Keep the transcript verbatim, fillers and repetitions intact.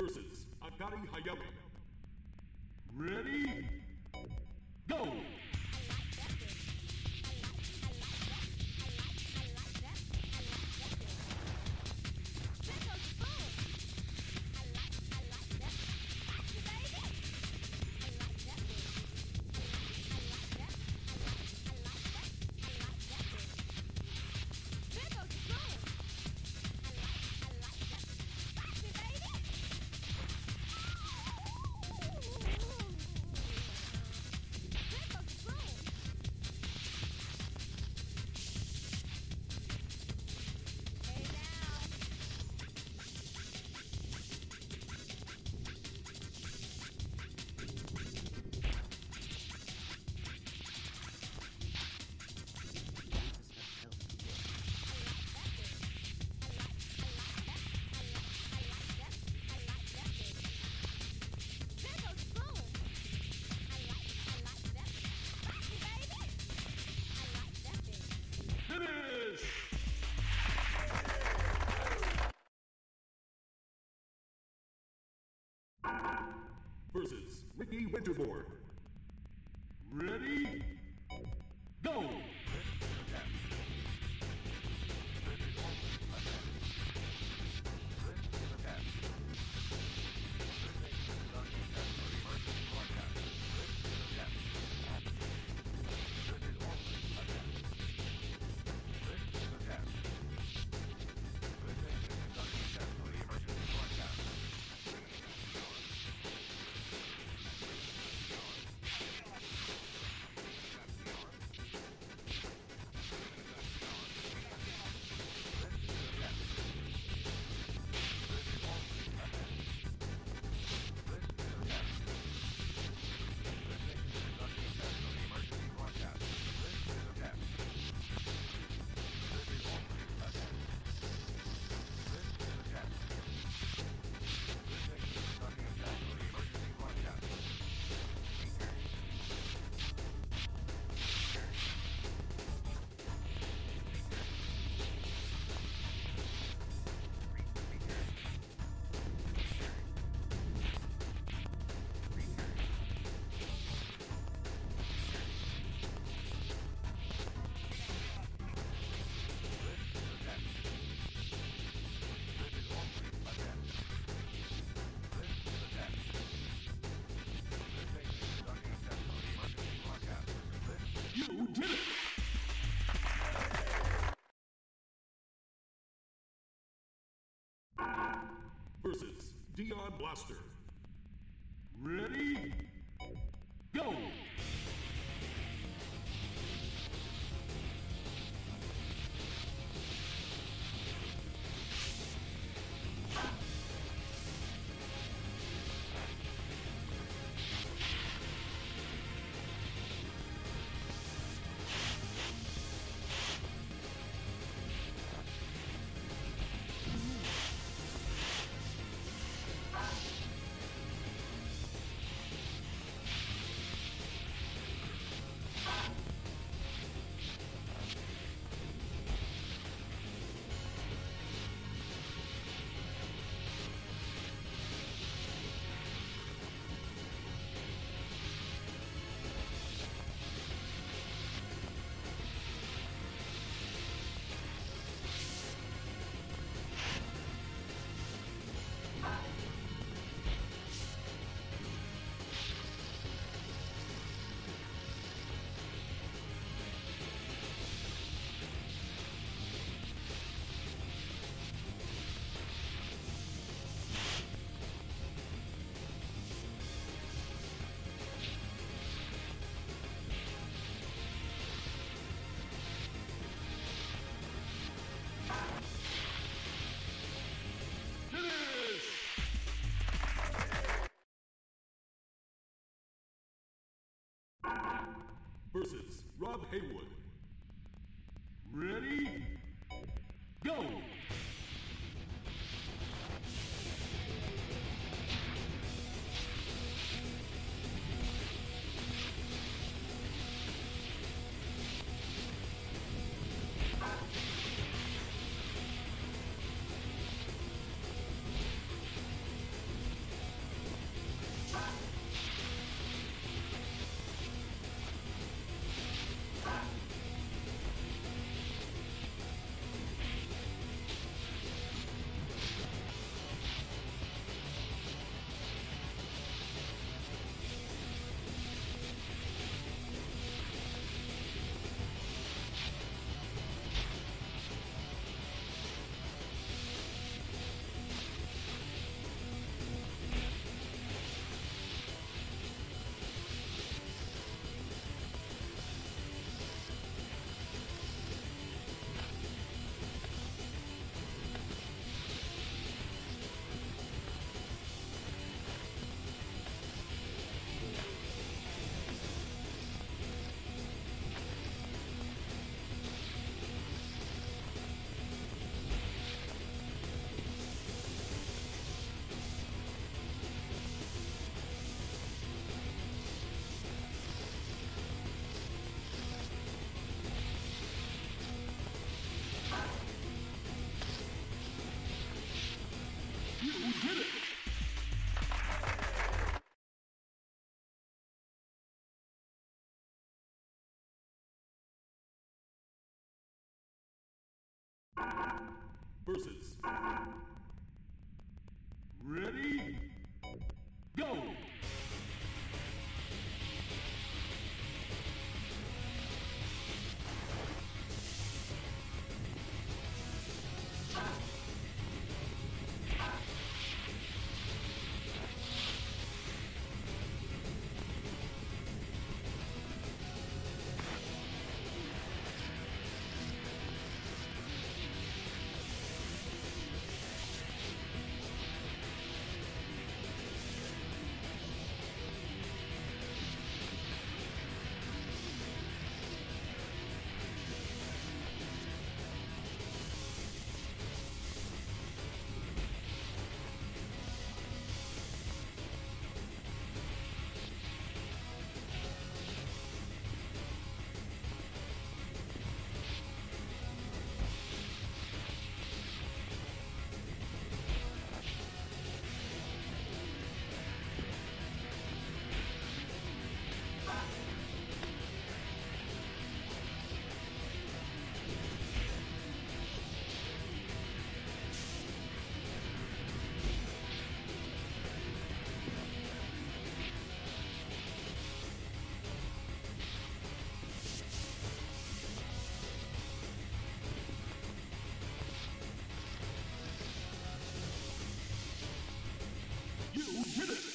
versus Akari Hayami. Ready? Go! Versus Ricky Winterborn. Ready? Go! Versus Dion Blaster. Ready? Go! versus. Ready? Go! You hit it!